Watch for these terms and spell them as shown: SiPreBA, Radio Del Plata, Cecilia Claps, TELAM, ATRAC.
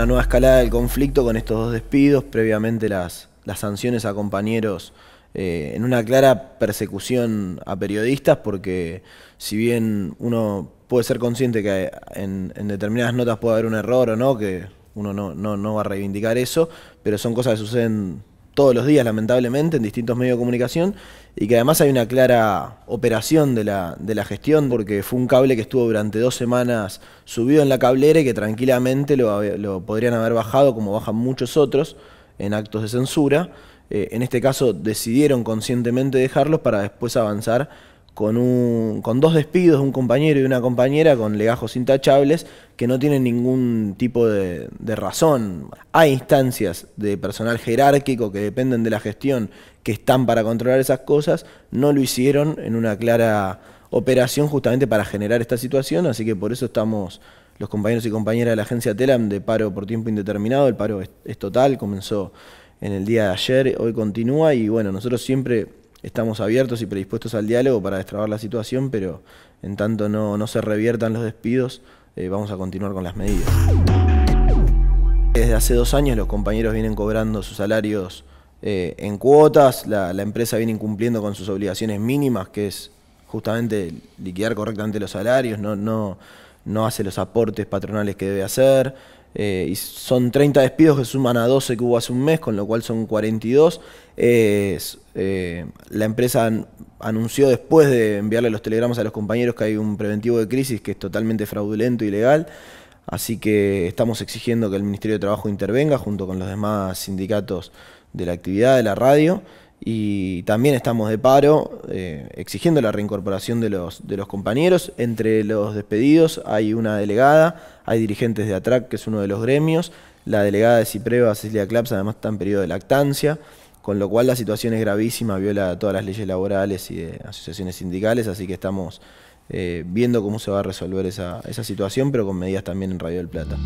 una nueva escalada del conflicto con estos dos despidos, previamente las sanciones a compañeros en una clara persecución a periodistas, porque si bien uno puede ser consciente que en determinadas notas puede haber un error o no, que uno no va a reivindicar eso, pero son cosas que suceden todos los días, lamentablemente, en distintos medios de comunicación, y que además hay una clara operación de la gestión, porque fue un cable que estuvo durante 2 semanas subido en la cablera y que tranquilamente lo podrían haber bajado, como bajan muchos otros, en actos de censura. En este caso decidieron conscientemente dejarlos para después avanzar con 2 despidos de un compañero y una compañera con legajos intachables que no tienen ningún tipo de razón. Hay instancias de personal jerárquico que dependen de la gestión que están para controlar esas cosas, no lo hicieron en una clara operación justamente para generar esta situación, así que por eso estamos los compañeros y compañeras de la agencia TELAM de paro por tiempo indeterminado. El paro es total, comenzó en el día de ayer, hoy continúa y bueno, nosotros siempre estamos abiertos y predispuestos al diálogo para destrabar la situación, pero en tanto no se reviertan los despidos, vamos a continuar con las medidas. Desde hace 2 años los compañeros vienen cobrando sus salarios en cuotas, la empresa viene incumpliendo con sus obligaciones mínimas, que es justamente liquidar correctamente los salarios, no hace los aportes patronales que debe hacer, y son 30 despidos que suman a 12 que hubo hace un mes, con lo cual son 42. La empresa anunció después de enviarle los telegramas a los compañeros que hay un preventivo de crisis que es totalmente fraudulento y ilegal, así que estamos exigiendo que el Ministerio de Trabajo intervenga junto con los demás sindicatos de la actividad de la radio, y también estamos de paro exigiendo la reincorporación de los compañeros. Entre los despedidos hay una delegada, hay dirigentes de ATRAC, que es uno de los gremios, la delegada de SiPreBA, Cecilia Claps, además está en periodo de lactancia, con lo cual la situación es gravísima, viola todas las leyes laborales y de asociaciones sindicales, así que estamos viendo cómo se va a resolver esa situación, pero con medidas también en Radio Del Plata.